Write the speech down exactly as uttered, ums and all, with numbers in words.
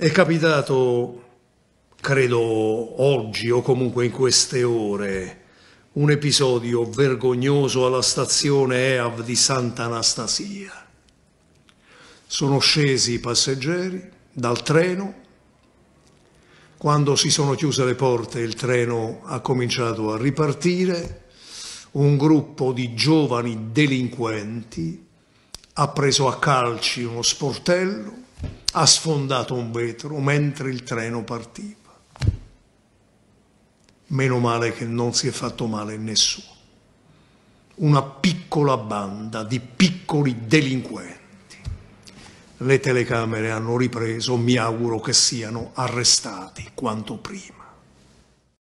È capitato, credo oggi o comunque in queste ore, un episodio vergognoso alla stazione Eav di Sant'Anastasia. Sono scesi i passeggeri dal treno. Quando si sono chiuse le porte, il treno ha cominciato a ripartire. Un gruppo di giovani delinquenti ha preso a calci uno sportello, ha sfondato un vetro mentre il treno partiva. Meno male che non si è fatto male nessuno. Una piccola banda di piccoli delinquenti. Le telecamere hanno ripreso, mi auguro che siano arrestati quanto prima.